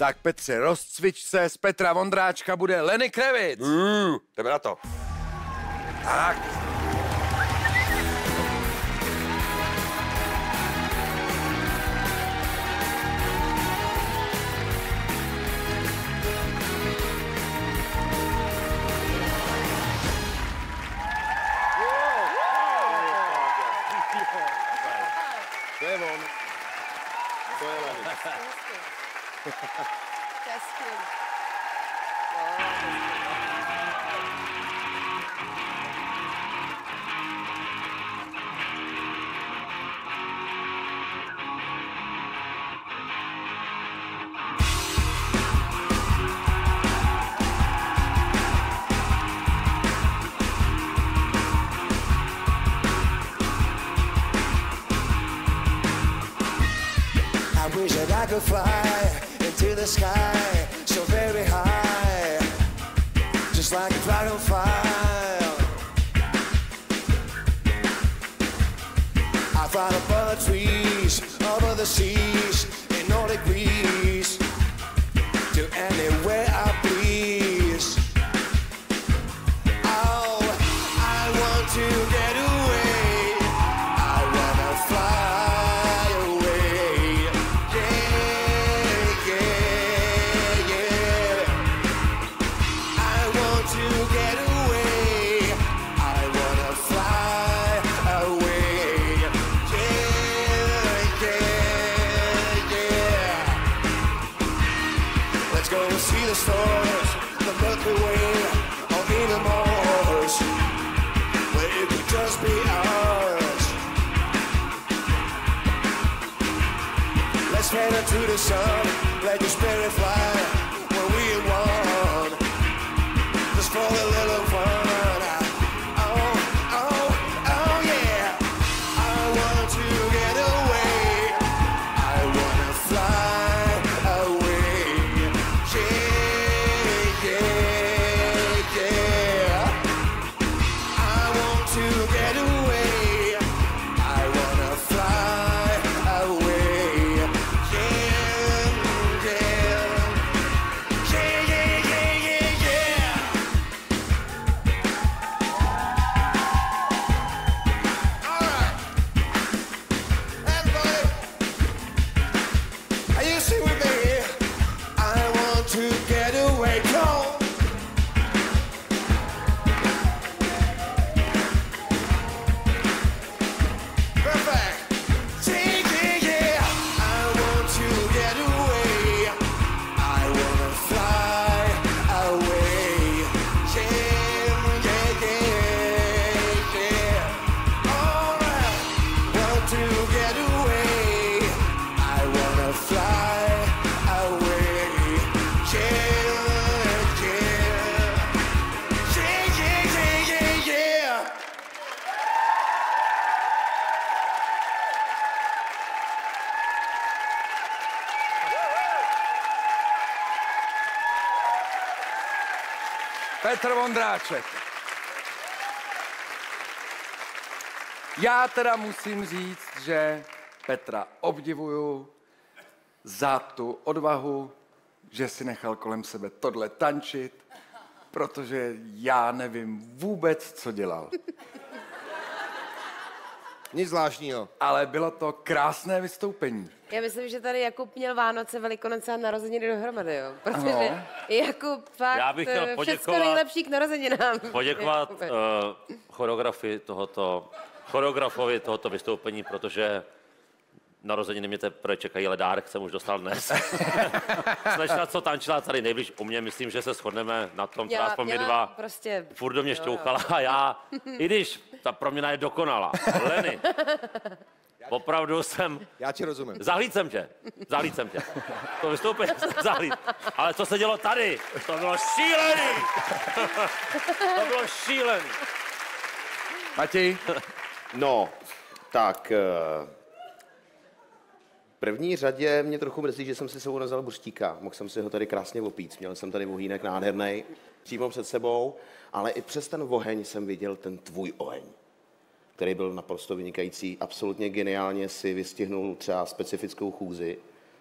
Tak Petře, rozcvič se, z Petra Vondráčka bude Lenny Kravitz. Jdeme na to. Tak. To je on. To je Lenny. To je skvělý. I wish that I could fly into the sky so very high, just like a dragonfly. I fly above the trees, over the seas, in all degrees, to anywhere I please. Oh, I want to get away, I wanna fly. The stars, the Milky Way, or even Mars, where it could just be ours. Let's head up to the sun, let your spirit fly where we want, just for the little fun. Oh, oh, oh yeah, I want to get away, I want to fly away, yeah. Petr Vondráček. Já teda musím říct, že Petra obdivuju za tu odvahu, že si nechal kolem sebe tohle tančit, protože já nevím vůbec, co dělal. Nic zvláštního. Ale bylo to krásné vystoupení. Já myslím, že tady Jakub měl Vánoce, Velikonoce a narozeniny dohromady, jo? Protože ano. Jakub fakt já bych chtěl všecko nejlepší k narozeninám. Poděkovat choreografovi tohoto vystoupení, protože narozeniny mě teprve čekají, ale dárek jsem už dostal dnes. Slečna, co tančila tady nejbliž u mě, myslím, že se shodneme na tom, co po mě dva prostě, furt do mě šťouchala a já, i když ta proměna je dokonalá. Lenny, opravdu jsem... Já ti rozumím. Zahlíd jsem tě. To vystoupení jsem zahlíd. Ale co se dělo tady, to bylo šílený. Matěj? No, tak... V první řadě mě trochu mrzí, že jsem si sebou nezal buřtíka. Mohl jsem si ho tady krásně opít. Měl jsem tady vohýnek nádherný, přímo před sebou, ale i přes ten oheň jsem viděl ten tvůj oheň, který byl naprosto vynikající. Absolutně geniálně si vystihnul třeba specifickou chůzi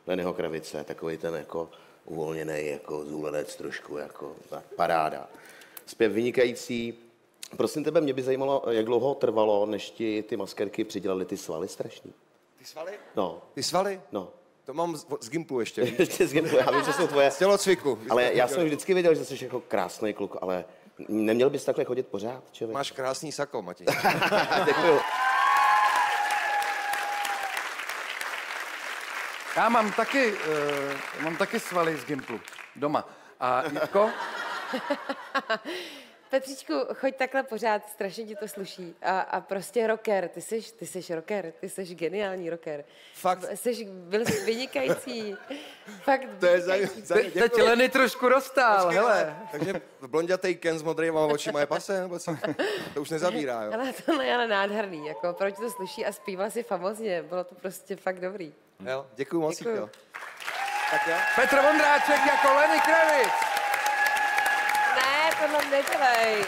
Lennyho Kravice, takový ten jako uvolněný, jako zůlenec trošku, jako paráda. Zpěv vynikající. Prosím tebe, mě by zajímalo, jak dlouho trvalo, než ti ty maskerky přidělali ty svaly strašný. Ty svaly? No. Ty svaly? No. To mám z Gimplu ještě. Ještě z Gimplu, já vím, že jsou tvoje. Z tělocviku. Ale já jsem vždycky věděl, že jsi jako krásný kluk, ale neměl bys takhle chodit pořád, člověk. Máš krásný sako, Matěj. Děkuju. Já mám taky, svaly z Gimplu doma. A Jitko? Petříčku, choď takhle pořád, strašně ti to sluší. A prostě rocker, ty jsi rocker, ty jsi geniální rocker. Fakt. Byl jsi vynikající. Fakt vynikající. Teď Lenny trošku roztál, počkej, hele. Takže blondětej Ken s modrýma očima je pase, nebo co? To už nezabírá, jo? Ale tohle je ale nádherný, jako, proč to sluší a zpíval si famózně, bylo to prostě fakt dobrý. Jo, děkuju moc, jo. Tak jo. Petr Vondráček jako Lenny Kravitz. Tohle nedělej.